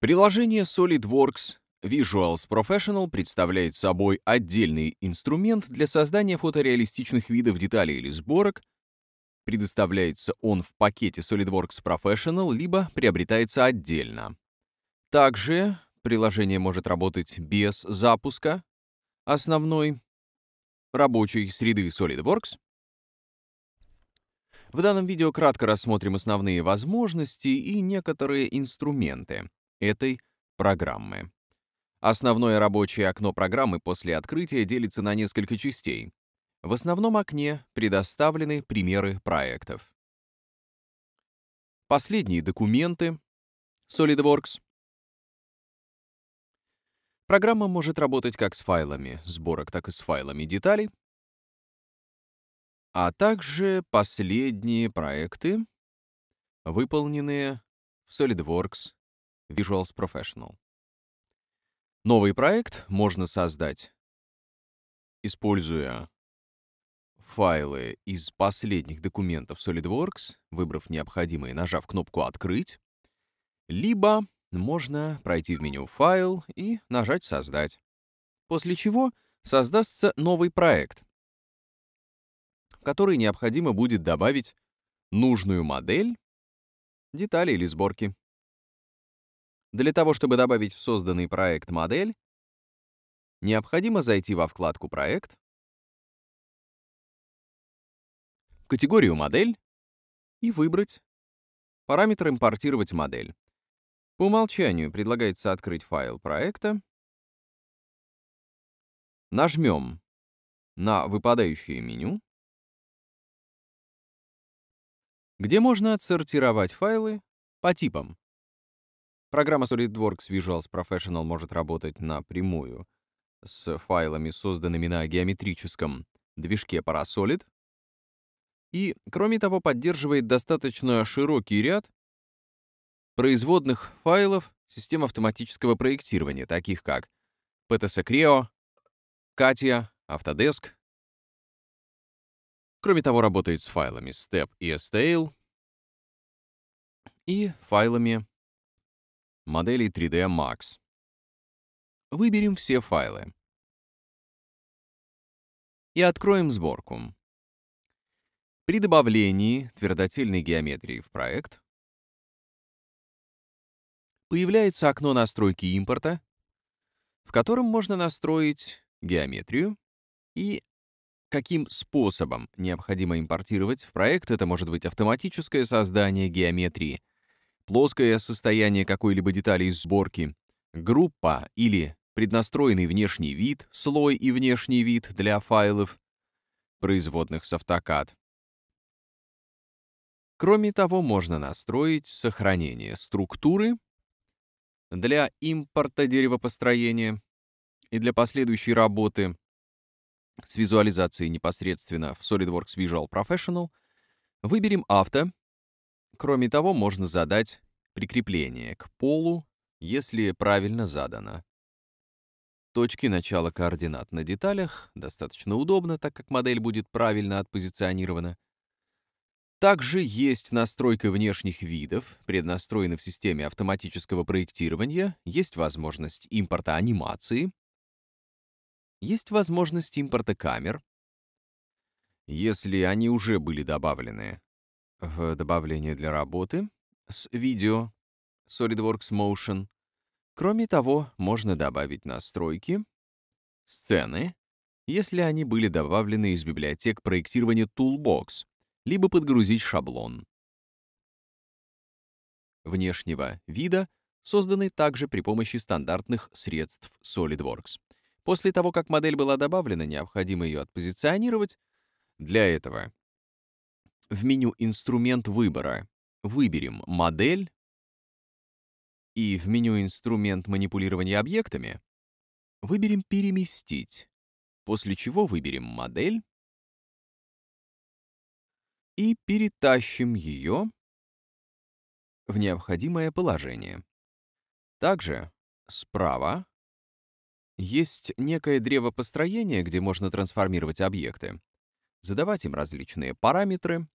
Приложение SolidWorks Visualize Professional представляет собой отдельный инструмент для создания фотореалистичных видов деталей или сборок. Предоставляется он в пакете SolidWorks Professional, либо приобретается отдельно. Также приложение может работать без запуска основной рабочей среды SolidWorks. В данном видео кратко рассмотрим основные возможности и некоторые инструменты этой программы. Основное рабочее окно программы после открытия делится на несколько частей. В основном окне предоставлены примеры проектов. Последние документы SolidWorks. Программа может работать как с файлами сборок, так и с файлами деталей, а также последние проекты, выполненные в SolidWorks Visualize Professional. Новый проект можно создать, используя файлы из последних документов SolidWorks, выбрав необходимые, нажав кнопку «Открыть», либо можно пройти в меню «Файл» и нажать «Создать», после чего создастся новый проект, в который необходимо будет добавить нужную модель, детали или сборки. Для того, чтобы добавить в созданный проект модель, необходимо зайти во вкладку «Проект», категорию «Модель» и выбрать параметр «Импортировать модель». По умолчанию предлагается открыть файл проекта. Нажмем на выпадающее меню, где можно отсортировать файлы по типам. Программа SolidWorks Visualize Professional может работать напрямую с файлами, созданными на геометрическом движке Parasolid. И, кроме того, поддерживает достаточно широкий ряд производных файлов систем автоматического проектирования, таких как PTSA Creo, Katia, Autodesk. Кроме того, работает с файлами Step и STL и файлами моделей 3D Max. Выберем все файлы и откроем сборку. При добавлении твердотельной геометрии в проект появляется окно настройки импорта, в котором можно настроить геометрию и каким способом необходимо импортировать в проект. Это может быть автоматическое создание геометрии, плоское состояние какой-либо детали из сборки, группа или преднастроенный внешний вид, слой и внешний вид для файлов, производных с AutoCAD. Кроме того, можно настроить сохранение структуры для импорта деревопостроения и для последующей работы с визуализацией непосредственно в SolidWorks Visual Professional. Выберем «Авто». Кроме того, можно задать прикрепление к полу, если правильно задано. Точки начала координат на деталях достаточно удобно, так как модель будет правильно отпозиционирована. Также есть настройка внешних видов, преднастроена в системе автоматического проектирования, есть возможность импорта анимации, есть возможность импорта камер, если они уже были добавлены в добавление для работы с видео SolidWorks Motion. Кроме того, можно добавить настройки, сцены, если они были добавлены из библиотек проектирования Toolbox, либо подгрузить шаблон внешнего вида, созданный также при помощи стандартных средств SolidWorks. После того, как модель была добавлена, необходимо ее отпозиционировать. Для этого в меню «Инструмент выбора» выберем «Модель» и в меню «Инструмент манипулирования объектами» выберем «Переместить», после чего выберем «Модель» и перетащим ее в необходимое положение. Также справа есть некое древо построения, где можно трансформировать объекты, задавать им различные параметры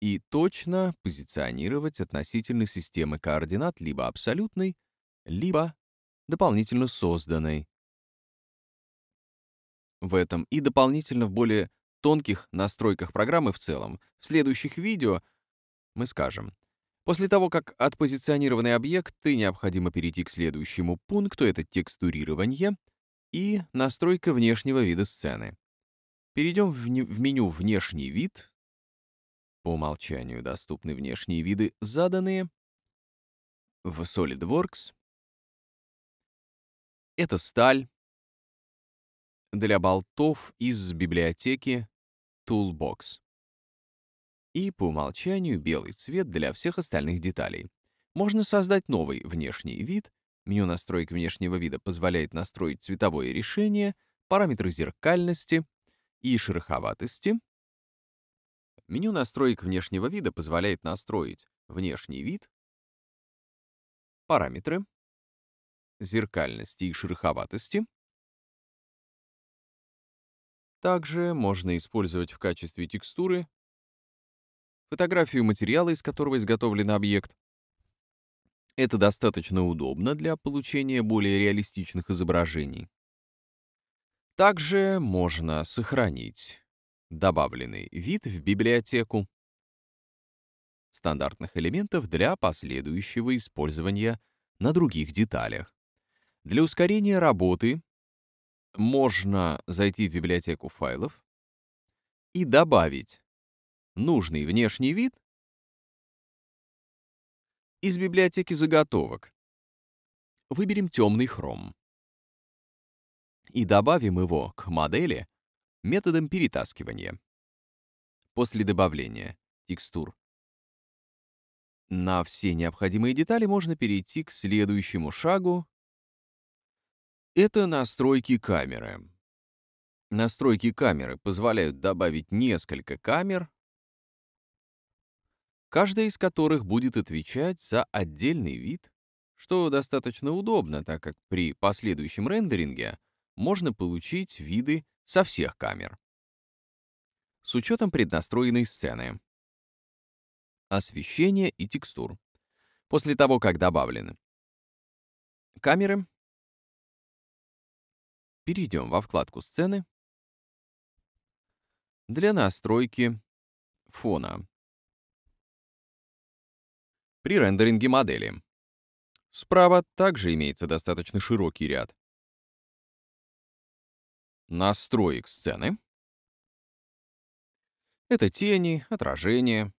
и точно позиционировать относительно системы координат, либо абсолютной, либо дополнительно созданной. В этом и дополнительно в более тонких настройках программы в целом в следующих видео мы скажем. После того, как отпозиционированные объекты, необходимо перейти к следующему пункту, это текстурирование и настройка внешнего вида сцены. Перейдем в меню «Внешний вид». По умолчанию доступны внешние виды, заданные в SolidWorks. Это сталь для болтов из библиотеки Toolbox. И по умолчанию белый цвет для всех остальных деталей. Можно создать новый внешний вид. Меню настроек внешнего вида позволяет настроить цветовое решение, параметры зеркальности и шероховатости. Меню настроек внешнего вида позволяет настроить внешний вид, параметры зеркальности и шероховатости. Также можно использовать в качестве текстуры фотографию материала, из которого изготовлен объект. Это достаточно удобно для получения более реалистичных изображений. Также можно сохранить добавленный вид в библиотеку стандартных элементов для последующего использования на других деталях. Для ускорения работы можно зайти в библиотеку файлов и добавить нужный внешний вид из библиотеки заготовок. Выберем темный хром и добавим его к модели методом перетаскивания. После добавления текстур на все необходимые детали можно перейти к следующему шагу. Это настройки камеры. Настройки камеры позволяют добавить несколько камер, каждая из которых будет отвечать за отдельный вид, что достаточно удобно, так как при последующем рендеринге можно получить виды со всех камер. С учетом преднастроенной сцены, освещения и текстур. После того, как добавлены камеры, перейдем во вкладку «Сцены» для настройки фона при рендеринге модели. Справа также имеется достаточно широкий ряд настроек сцены. Это тени, отражение,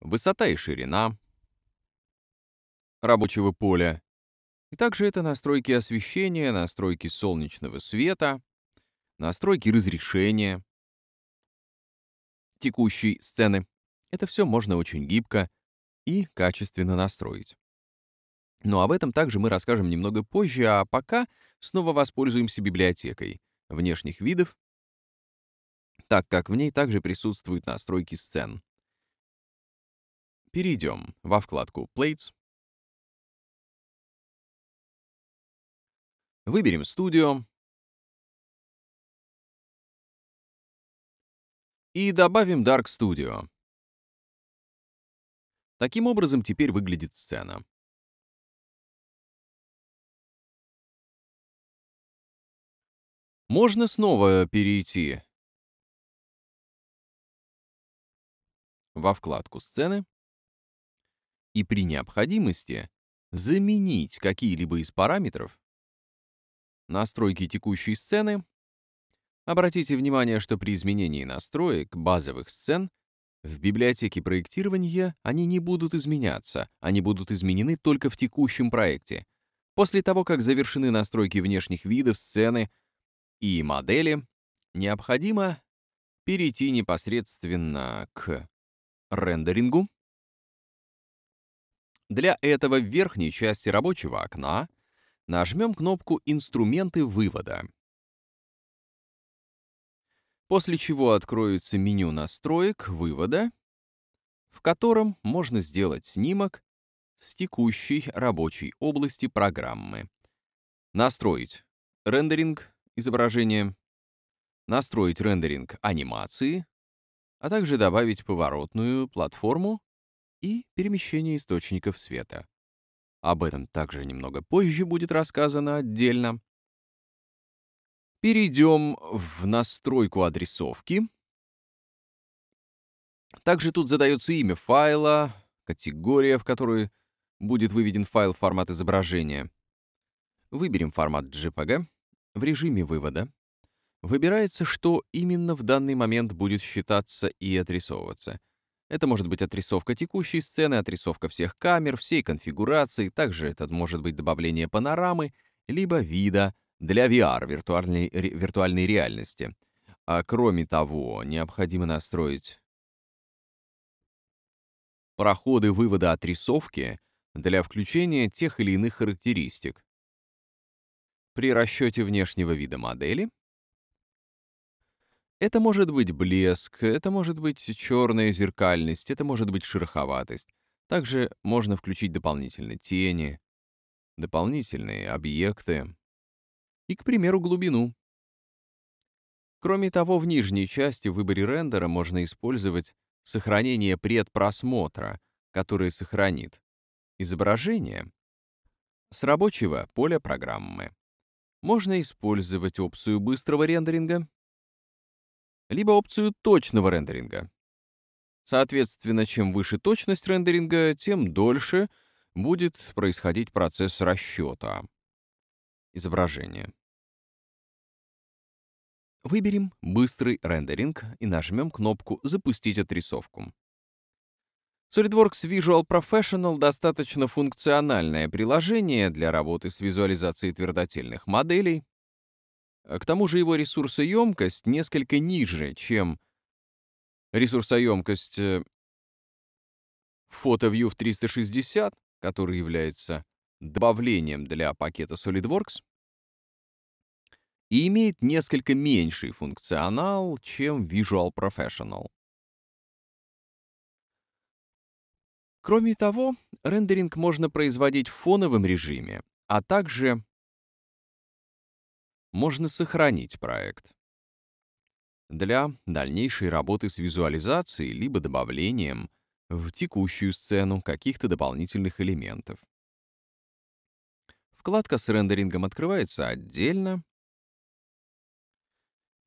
высота и ширина рабочего поля. И также это настройки освещения, настройки солнечного света, настройки разрешения текущей сцены. Это все можно очень гибко и качественно настроить. Но об этом также мы расскажем немного позже, а пока снова воспользуемся библиотекой внешних видов, так как в ней также присутствуют настройки сцен. Перейдем во вкладку «Plates». Выберем студию и добавим Dark Studio. Таким образом теперь выглядит сцена. Можно снова перейти во вкладку «Сцены» и при необходимости заменить какие-либо из параметров настройки текущей сцены. Обратите внимание, что при изменении настроек базовых сцен в библиотеке проектирования они не будут изменяться, они будут изменены только в текущем проекте. После того, как завершены настройки внешних видов сцены и модели, необходимо перейти непосредственно к рендерингу. Для этого в верхней части рабочего окна нажмем кнопку «Инструменты вывода», после чего откроется меню настроек вывода, в котором можно сделать снимок с текущей рабочей области программы, настроить рендеринг изображения, настроить рендеринг анимации, а также добавить поворотную платформу и перемещение источников света. Об этом также немного позже будет рассказано отдельно. Перейдем в настройку адресовки. Также тут задается имя файла, категория, в которой будет выведен файл, формат изображения. Выберем формат JPEG. В режиме вывода выбирается, что именно в данный момент будет считаться и отрисовываться. Это может быть отрисовка текущей сцены, отрисовка всех камер, всей конфигурации. Также это может быть добавление панорамы, либо вида для VR, виртуальной реальности. А кроме того, необходимо настроить проходы вывода отрисовки для включения тех или иных характеристик при расчете внешнего вида модели. Это может быть блеск, это может быть черная зеркальность, это может быть шероховатость. Также можно включить дополнительные тени, дополнительные объекты и, к примеру, глубину. Кроме того, в нижней части в выборе рендера можно использовать сохранение предпросмотра, которое сохранит изображение с рабочего поля программы. Можно использовать опцию быстрого рендеринга, либо опцию точного рендеринга. Соответственно, чем выше точность рендеринга, тем дольше будет происходить процесс расчета изображения. Выберем быстрый рендеринг и нажмем кнопку «Запустить отрисовку». SOLIDWORKS Visual Professional достаточно функциональное приложение для работы с визуализацией твердотельных моделей. К тому же его ресурсоемкость несколько ниже, чем ресурсоемкость PhotoView 360, который является добавлением для пакета SolidWorks, и имеет несколько меньший функционал, чем Visual Professional. Кроме того, рендеринг можно производить в фоновом режиме, а также можно сохранить проект для дальнейшей работы с визуализацией либо добавлением в текущую сцену каких-то дополнительных элементов. Вкладка с рендерингом открывается отдельно,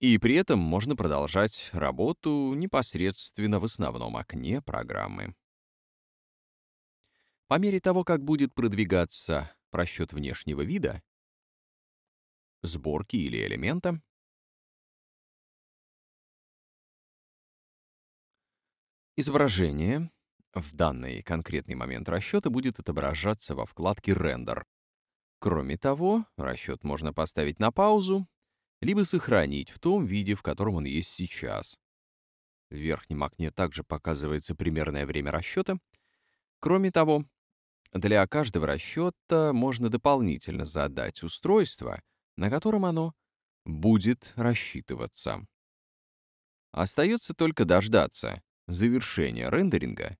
и при этом можно продолжать работу непосредственно в основном окне программы. По мере того, как будет продвигаться просчет внешнего вида, сборки или элемента, изображение в данный конкретный момент расчета будет отображаться во вкладке «Рендер». Кроме того, расчет можно поставить на паузу, либо сохранить в том виде, в котором он есть сейчас. В верхнем окне также показывается примерное время расчета. Кроме того, для каждого расчета можно дополнительно задать устройство, на котором оно будет рассчитываться. Остается только дождаться завершения рендеринга,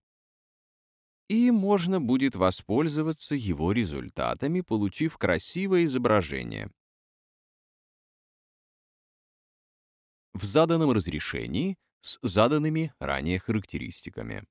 и можно будет воспользоваться его результатами, получив красивое изображение в заданном разрешении с заданными ранее характеристиками.